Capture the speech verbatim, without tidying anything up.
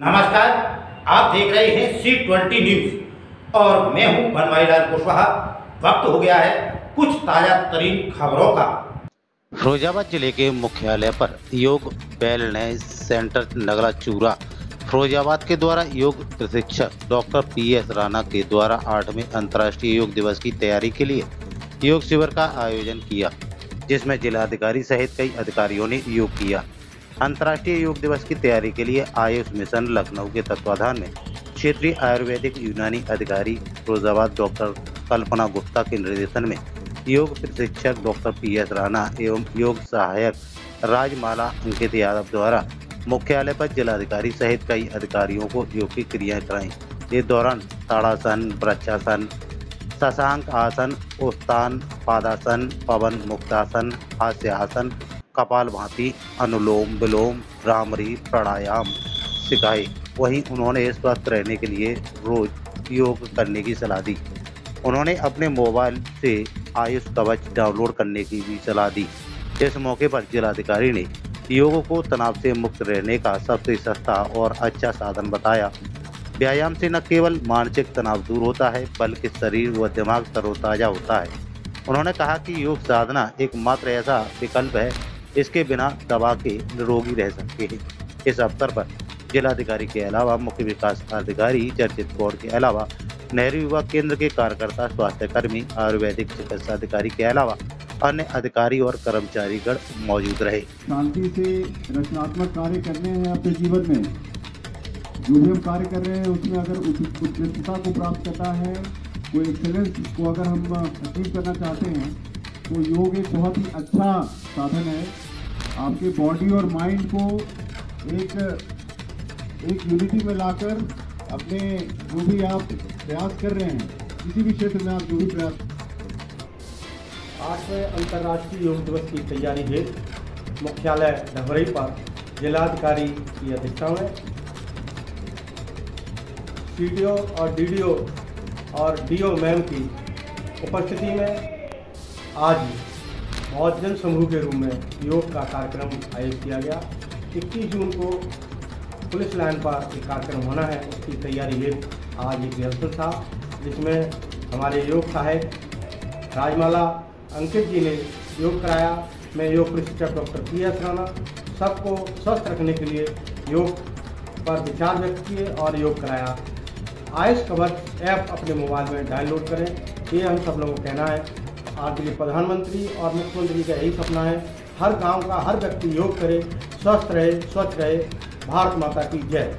नमस्कार, आप देख रहे हैं सी ट्वेंटी न्यूज और मैं हूं भरमाइला कुशवाहा। वक्त हो गया है कुछ ताजा तरीन खबरों का। फिरोजाबाद जिले के मुख्यालय पर योग वेलनेस सेंटर नगला चूरा फिरोजाबाद के द्वारा योग प्रशिक्षक डॉक्टर पीएस राणा के द्वारा आठवें अंतर्राष्ट्रीय योग दिवस की तैयारी के लिए योग शिविर का आयोजन किया, जिसमें जिलाधिकारी सहित कई अधिकारियों ने योग किया। अंतर्राष्ट्रीय योग दिवस की तैयारी के लिए आयुष मिशन लखनऊ के तत्वाधान में क्षेत्रीय आयुर्वेदिक यूनानी अधिकारी फिरोजाबाद डॉक्टर कल्पना गुप्ता के निर्देशन में योग प्रशिक्षक डॉक्टर पीएस राणा एवं योग सहायक राजमाला अंकित यादव द्वारा मुख्यालय पर जिलाधिकारी सहित कई अधिकारियों को योग की क्रियाएं कराई। इस दौरान ताड़ासन, वृक्षासन, शशांक आसन, उत्थान पादासन, पवन मुक्तासन, हास्यासन, कपालभाति, अनुलोम विलोम, भ्रामरी प्राणायाम सिखाए। वहीं उन्होंने स्वस्थ रहने के लिए रोज योग करने की सलाह दी। उन्होंने अपने मोबाइल से आयुष कवच डाउनलोड करने की भी सलाह दी। इस मौके पर जिलाधिकारी ने योग को तनाव से मुक्त रहने का सबसे सस्ता और अच्छा साधन बताया। व्यायाम से न केवल मानसिक तनाव दूर होता है बल्कि शरीर व दिमाग तरोताजा होता है। उन्होंने कहा कि योग साधना एकमात्र ऐसा विकल्प है इसके बिना दवा के निरोगी रह सकते हैं। इस अवसर पर जिलाधिकारी के अलावा मुख्य विकास अधिकारी चर्चित गौर के अलावा नेहरू युवा केंद्र के कार्यकर्ता, स्वास्थ्यकर्मी, आयुर्वेदिक चिकित्सा अधिकारी के अलावा अन्य अधिकारी और कर्मचारीगण मौजूद रहे। शांति से रचनात्मक कार्य करने हैं अपने जीवन में, जो भी हम कार्य कर रहे हैं उसमें अगर उत्कृष्टता को प्राप्त करना है, कोई एक्सेलेंस को अगर हम अचीव करना चाहते हैं तो योग एक बहुत ही अच्छा साधन है। आपके बॉडी और माइंड को एक एक यूनिटी में लाकर अपने जो भी आप प्रयास कर रहे हैं, किसी भी क्षेत्र में आप जो भी प्रयास आठवें अंतर्राष्ट्रीय योग दिवस की तैयारी हेतु मुख्यालय डभरई पर जिलाधिकारी की अध्यक्षता में सी डी ओ और डी डी ओ और डी ओ मैम की उपस्थिति में आज बहुत जन समूह के रूप में योग का कार्यक्रम आयोजित किया गया। इक्कीस जून को पुलिस लाइन पर एक कार्यक्रम होना है, उसकी तैयारी हेतु आज एक रिहर्सल था, जिसमें हमारे योग सहायक राजमाला अंकित जी ने योग कराया। मैं योग प्रशिक्षक डॉक्टर पीएस राणा सबको स्वस्थ रखने के लिए योग पर विचार व्यक्त किए और योग कराया। आयुष कवच ऐप अपने मोबाइल में डाउनलोड करें, ये हम सब लोगों को कहना है। आपके लिए प्रधानमंत्री और मुख्यमंत्री का यही सपना है, हर गांव का हर व्यक्ति योग करे, स्वस्थ रहे, स्वच्छ रहे। भारत माता की जय।